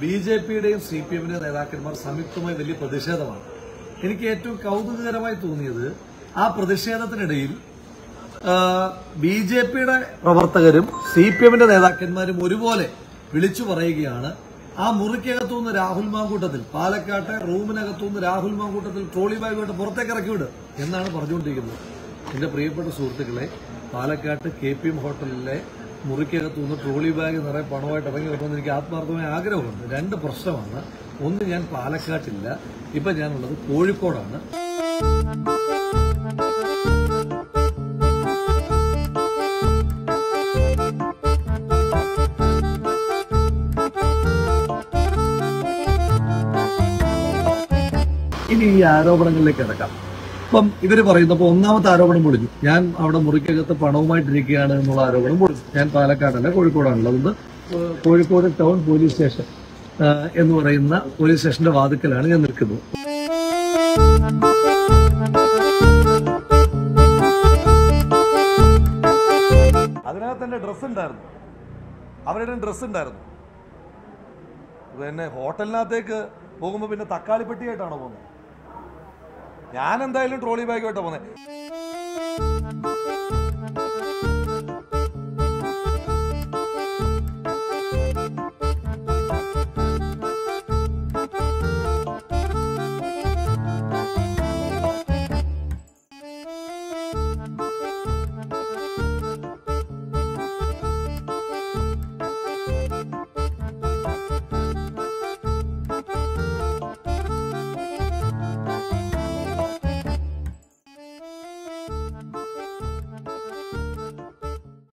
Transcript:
ബിജെപിയുടെയും സിപിഎമ്മിന്റെയും നേതാക്കന്മാർ സംയുക്തമായി വലിയ പ്രതിഷേധമാണ്. എനിക്ക് ഏറ്റവും കൗതുകകരമായി തോന്നിയത് ആ പ്രതിഷേധത്തിനിടയിൽ ബിജെപിയുടെ പ്രവർത്തകരും സിപിഎമ്മിന്റെ നേതാക്കന്മാരും ഒരുപോലെ വിളിച്ചു പറയുകയാണ്. ആ മുറിക്കകത്തുനിന്ന് രാഹുൽ മാങ്കൂട്ടത്തിൽ, പാലക്കാട്ടെ റൂമിനകത്തുനിന്ന് രാഹുൽ മാങ്കൂട്ടത്തിൽ ട്രോളി ബാഗുമായിട്ട് പുറത്തേക്ക് ഇറക്കിവിടും എന്നാണ് പറഞ്ഞുകൊണ്ടിരിക്കുന്നത്. എന്റെ പ്രിയപ്പെട്ട സുഹൃത്തുക്കളെ, പാലക്കാട്ട് KPM ഹോട്ടലിലെ മുറിക്കകത്തുനിന്ന് ട്രോളി ബാഗ് നിറയെ പണമായിട്ട് ഇറങ്ങി വരുമ്പോൾ എനിക്ക് ആത്മാർത്ഥമായ ആഗ്രഹമുണ്ട്. രണ്ട് പ്രശ്നമാണ്. ഒന്ന്, ഞാൻ പാലക്കാട്ടില്ല, ഇപ്പൊ ഞാനുള്ളത് കോഴിക്കോടാണ്. ഇനി ഈ ആരോപണങ്ങളിലേക്ക് കിടക്കാം. അപ്പം ഇവര് പറയുന്നപ്പോൾ ഒന്നാമത്തെ ആരോപണം പൊളിഞ്ഞു. ഞാൻ അവിടെ മുറിക്കകത്ത് പണവുമായിട്ടിരിക്കുകയാണ് എന്നുള്ള ആരോപണം പൊളിഞ്ഞു. ഞാൻ പാലക്കാടല്ല, കോഴിക്കോടാണുള്ളത്. അതുകൊണ്ട് കോഴിക്കോട് ടൗൺ പോലീസ് സ്റ്റേഷൻ എന്ന് പറയുന്ന പോലീസ് സ്റ്റേഷന്റെ വാതിക്കലാണ് ഞാൻ നിൽക്കുന്നത്. അതിനകത്ത് എന്റെ ഡ്രസ് ഉണ്ടായിരുന്നു, അവരുടെ ഡ്രസ് ഉണ്ടായിരുന്നു. പിന്നെ ഹോട്ടലിനകത്തേക്ക് പോകുമ്പോൾ പിന്നെ തക്കാളിപ്പെട്ടിയായിട്ടാണോ പോകുന്നത്? ഞാൻ എന്തായാലും ട്രോളി ബാഗുമായിട്ടാണ് പോകുന്നത്.